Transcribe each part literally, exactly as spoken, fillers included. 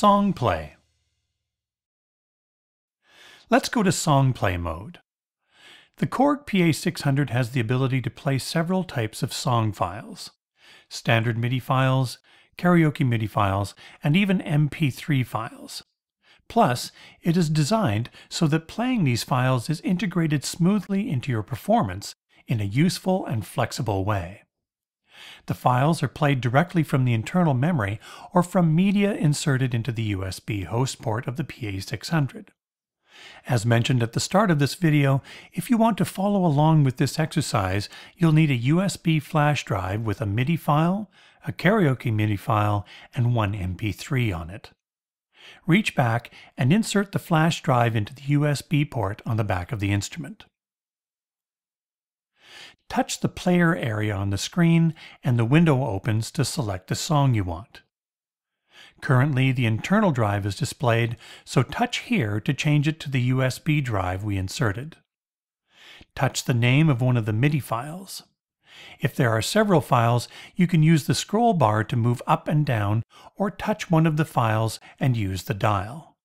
Song play. Let's go to song play mode. The Korg P A six hundred has the ability to play several types of song files: standard MIDI files, karaoke MIDI files, and even M P three files. Plus, it is designed so that playing these files is integrated smoothly into your performance in a useful and flexible way. The files are played directly from the internal memory or from media inserted into the U S B host port of the P A six hundred. As mentioned at the start of this video, if you want to follow along with this exercise, you'll need a U S B flash drive with a MIDI file, a karaoke MIDI file, and one M P three on it. Reach back and insert the flash drive into the U S B port on the back of the instrument. Touch the player area on the screen, and the window opens to select the song you want. Currently, the internal drive is displayed, so touch here to change it to the U S B drive we inserted. Touch the name of one of the MIDI files. If there are several files, you can use the scroll bar to move up and down, or touch one of the files and use the dial.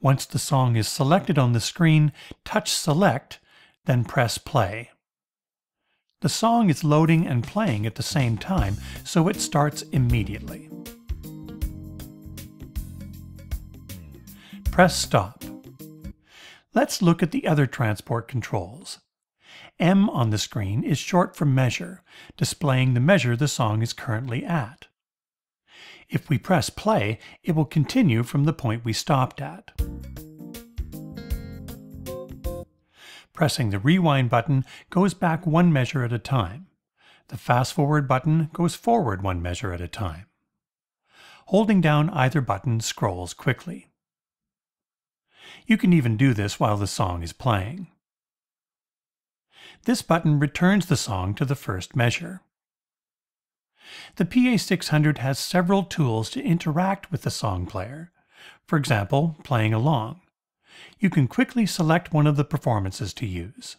Once the song is selected on the screen, touch Select, then press play. The song is loading and playing at the same time, so it starts immediately. Press stop. Let's look at the other transport controls. M on the screen is short for measure, displaying the measure the song is currently at. If we press play, it will continue from the point we stopped at. Pressing the rewind button goes back one measure at a time. The fast forward button goes forward one measure at a time. Holding down either button scrolls quickly. You can even do this while the song is playing. This button returns the song to the first measure. The P A six hundred has several tools to interact with the song player, for example, playing along. You can quickly select one of the performances to use.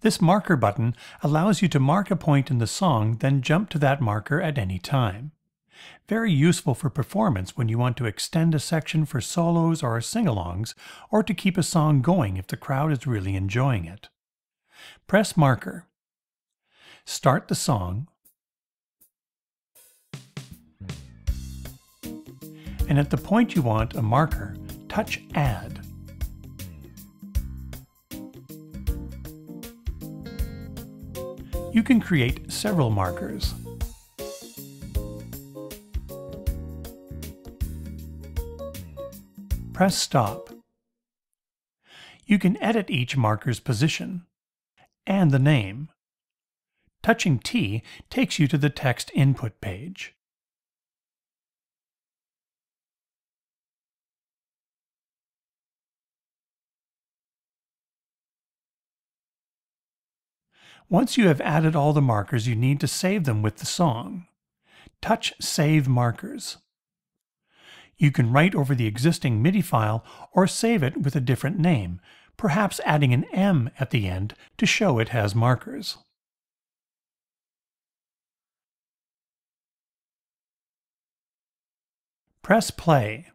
This marker button allows you to mark a point in the song, then jump to that marker at any time. Very useful for performance when you want to extend a section for solos or sing-alongs, or to keep a song going if the crowd is really enjoying it. Press marker. Start the song. And at the point you want a marker, touch add. You can create several markers. Press stop. You can edit each marker's position and the name. Touching T takes you to the text input page. Once you have added all the markers, you need to save them with the song. Touch Save Markers. You can write over the existing MIDI file or save it with a different name, perhaps adding an M at the end to show it has markers. Press play.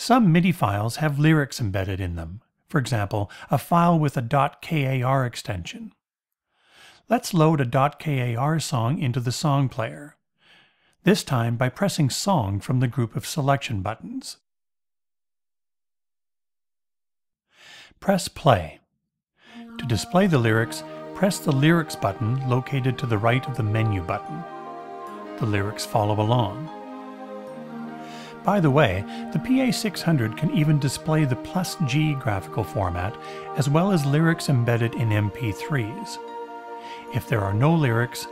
Some MIDI files have lyrics embedded in them, for example, a file with a .kar extension. Let's load a .kar song into the song player, this time by pressing Song from the group of selection buttons. Press play. To display the lyrics, press the Lyrics button located to the right of the menu button. The lyrics follow along. By the way, the P A six hundred can even display the plus G graphical format, as well as lyrics embedded in M P threes. If there are no lyrics,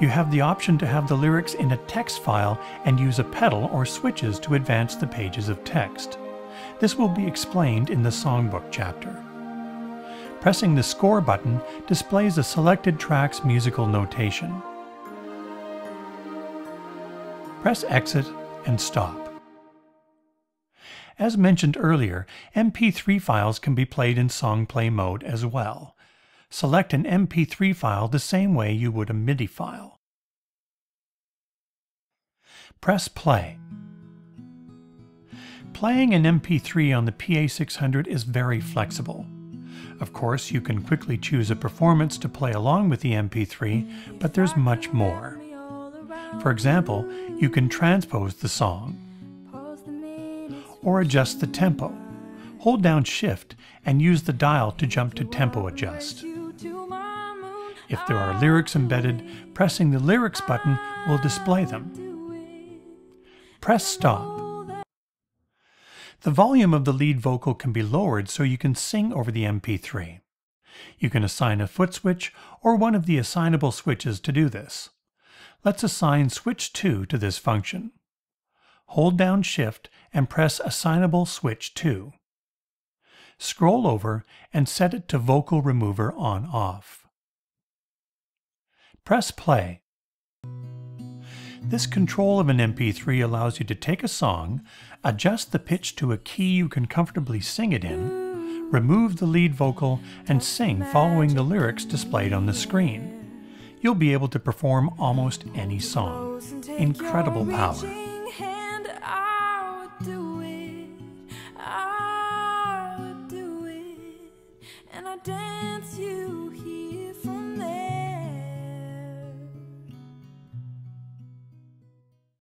You have the option to have the lyrics in a text file and use a pedal or switches to advance the pages of text. This will be explained in the songbook chapter. Pressing the score button displays the selected track's musical notation. Press exit and stop. As mentioned earlier, M P three files can be played in song play mode as well. Select an M P three file the same way you would a MIDI file. Press play. Playing an M P three on the P A six hundred is very flexible. Of course, you can quickly choose a performance to play along with the M P three, but there's much more. For example, you can transpose the song, or adjust the tempo. Hold down Shift and use the dial to jump to Tempo Adjust. If there are lyrics embedded, pressing the Lyrics button will display them. Press Stop. The volume of the lead vocal can be lowered so you can sing over the M P three. You can assign a foot switch or one of the assignable switches to do this. Let's assign switch two to this function. Hold down Shift and press Assignable Switch two. Scroll over and set it to Vocal Remover on/off. Press play. This control of an M P three allows you to take a song, adjust the pitch to a key you can comfortably sing it in, remove the lead vocal, and sing following the lyrics displayed on the screen. You'll be able to perform almost any song. Incredible power. Dance you